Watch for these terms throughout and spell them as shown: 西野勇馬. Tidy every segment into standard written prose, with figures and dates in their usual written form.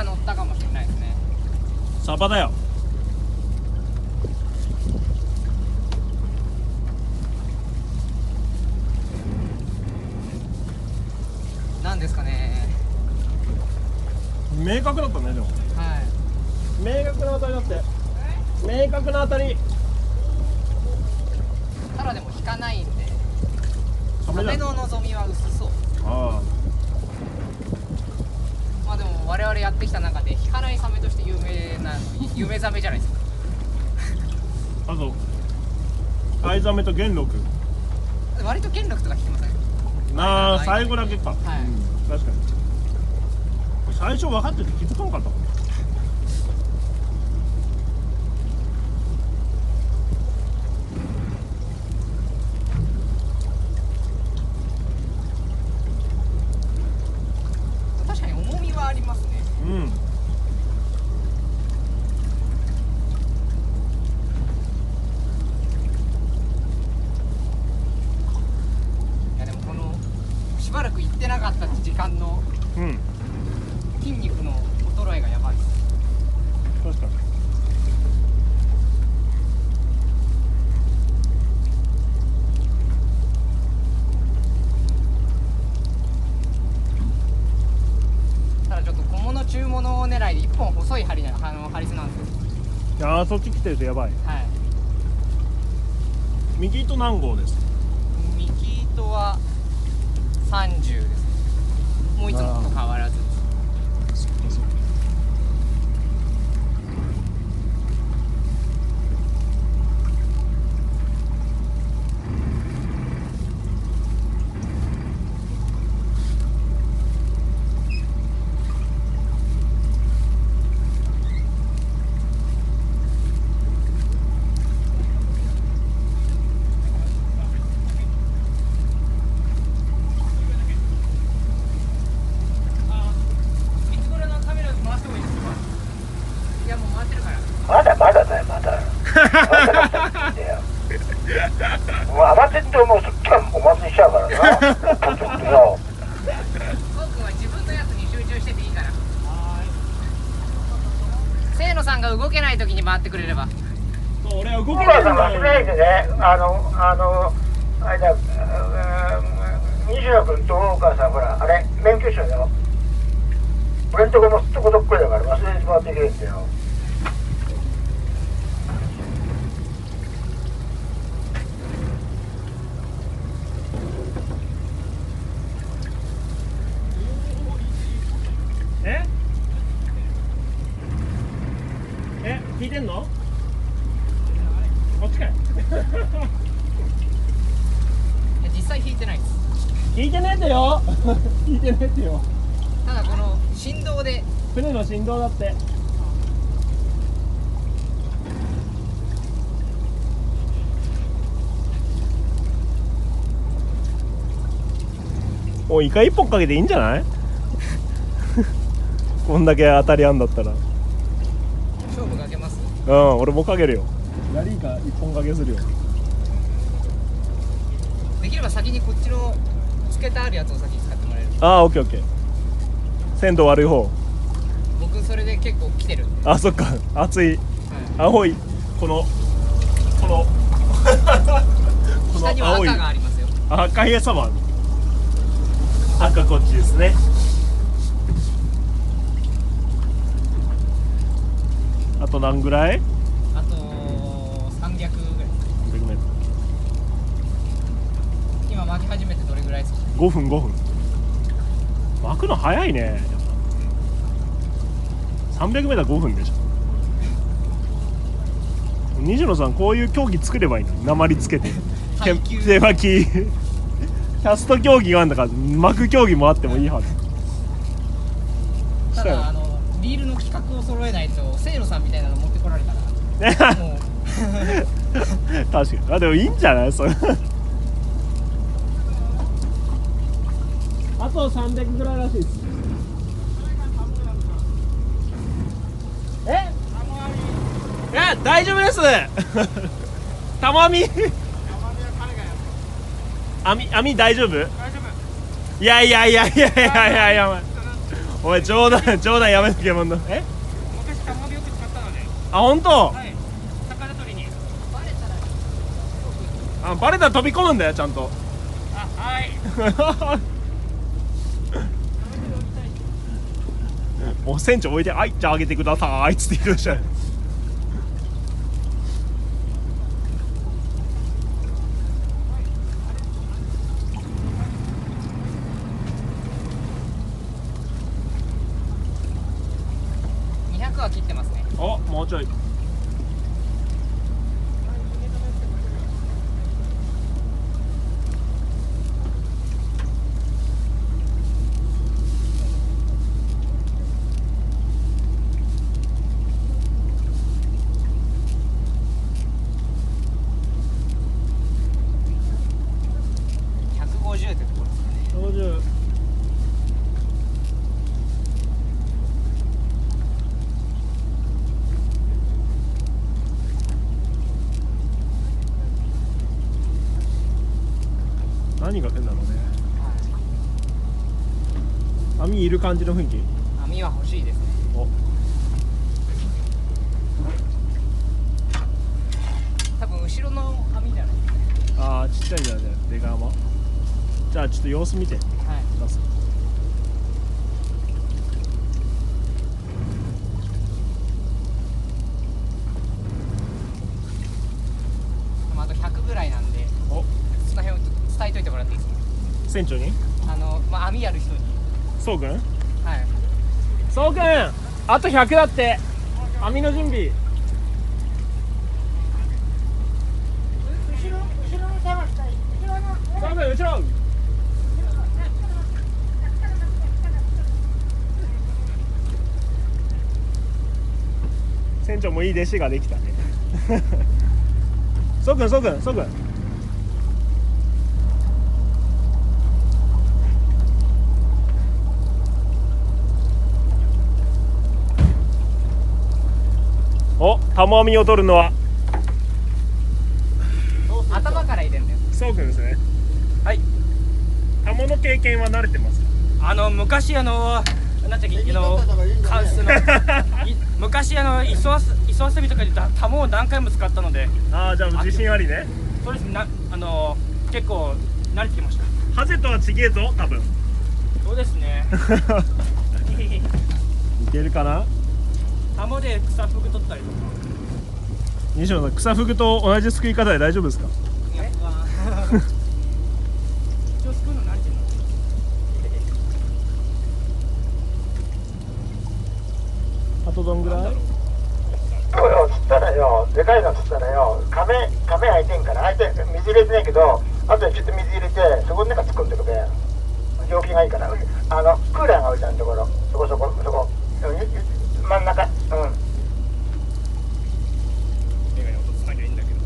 か乗ったかもしれないですね。サバだよ。なんですかね。明確だったね、でも。はい。明確な当たりだって。明確な当たり。ただでも引かないんで。壁の望みは薄そう。ああ。まあでも我々やってきた中で引かないサメとして有名な夢ザメじゃないですか。あとアイザメと元禄。割と元禄とか引きません。まあ最後だけか。はい。確かに。最初分かってて気づかなかった。しばらく行ってなかった時間の筋肉の衰えがやばいです。確かに。ただちょっと小物中物狙いで一本細い針な針すなんですけど。いやー、そっち来てるとやばい。はい。右糸何号です。右糸は。30です、ね、もういつもと変わらず。聞いてんの？あっちかい。実際引いてないです。引いてねえってよ。引いてねえってよ。ただこの振動で、船の振動だって。もうイカ一本かけていいんじゃない？こんだけ当たりあんだったら勝負かけます。うん、俺もかけるよ。ラリーか一本かけするよ。できれば先にこっちのつけてあるやつを先に使ってもらえる。ああ、オッケーオッケー。鮮度悪い方。僕それで結構来てる。あ、そっか。熱い。青い。この。下には赤がありますよ。赤い餌もある。赤こっちですね。あと何ぐらい？あと300ぐらい。300メートル。今巻き始めてどれぐらいですか？5分。巻くの早いね。やっぱ300メートル5分でしょ。西野さん、こういう競技作ればいいのに、鉛つけて。手巻き。キャスト競技があるんだから、巻く競技もあってもいいはず。ただリールの規格を揃えないと、せいろさんみたいなの持ってこられたらもう確かに。あ、でもいいんじゃないそれ。あと300ぐらいらしいです。いや、大丈夫です。たまみ網大丈夫？いやいやいやいやいやいやいや、おい、冗談やめとけもんな。え、昔カモビよく使ったのね。あ、本当。はい、魚取りに。バレたら、あ、バレたら飛び込むんだよ、ちゃんと。あ、はい。お船長置いて、あい、じゃああげてくださいっつって言ってましたよ。切ってますね。あ、もうちょい。150ってところですかね。50。何が出るんだろうね。網いる感じの雰囲気。網は欲しいですね。お。多分後ろの網じゃないですか。ああ、ちっちゃいじゃない。出川は。じゃあちょっと様子見て。はい。出す。あと100ぐらいなんで。お。その辺を。伝えといてもらっていいですか。船長に？まあ、網ある人に。そうくん？はい。そうくん、あと100だって。網の準備。後ろ。船長もいい弟子ができたね。そうくん。お、玉網を取るのは頭から入れるんだよ。そうくんですね。はい。タモの経験は慣れてますか？昔なんていうの、カンスの昔磯遊びとかでタモを何回も使ったので。ああ、じゃあ自信ありね。そうですね。結構慣れてきました。ハゼとは違えぞ、多分。そうですね。いけるかな。浜で草フグ取ったりとか。西野さん、草フグと同じすくい方で大丈夫ですか？一応すくうの慣れてるの。あとどんぐらい？これを釣ったらよ、でかいの釣ったらよ、カメ開いてんから、開いて水入れてないけど、あとでちょっと水入れて、そこの中突っ込んでるべ。容器がいいから、クーラーが置いてあるところ、そこ。真ん中、メガネ落とさなきゃいいんだけど。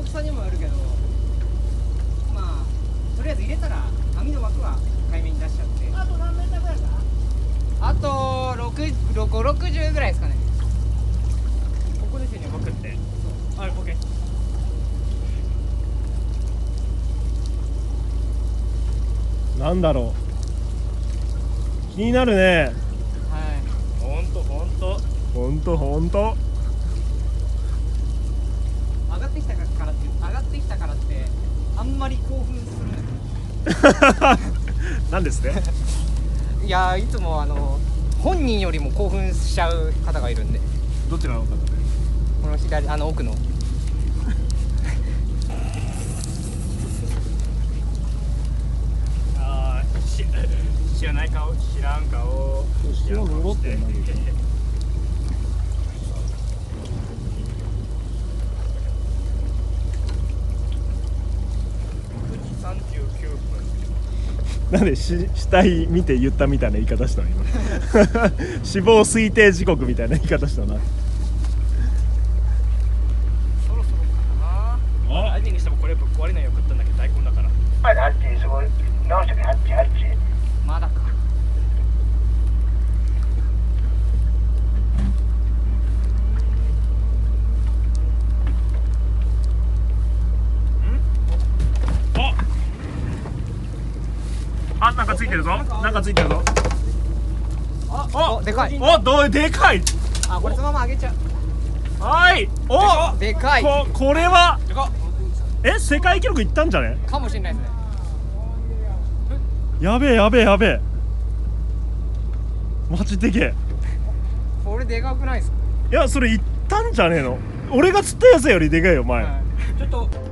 大きさにもよるけど、まあとりあえず入れたら網の枠は海面に出しちゃって。あと何メーターぐらいか。あと560ぐらいですかね。ここですよね、僕って。あれ、ボケ。なんだろう、気になるね。ほんと上がってきたからってあんまり興奮するなんですね。いや、いつも本人よりも興奮しちゃう方がいるんで。どちらの方で？この左、奥のああ、知らん顔後ろ戻ってんだけど。なんで死体見て言ったみたいな言い方したの今。死亡推定時刻みたいな言い方したな。そろそろかな。あ、何にしてもこれぶっ壊れないよ。食ったんだけど大根だから。まだ8、すごい。直してね、8。まだか。あ、なんかついてるぞ。お、でかい。お、どうでかい。あ、これそのまま上げちゃう。はい。お、でかい。これは。え、世界記録いったんじゃね？かもしれないですね。やべえやべえやべえ。マジでけえ。これでかくないですか？いや、それいったんじゃねえの。俺が釣ったやつよりでかいよ、前。ちょっと。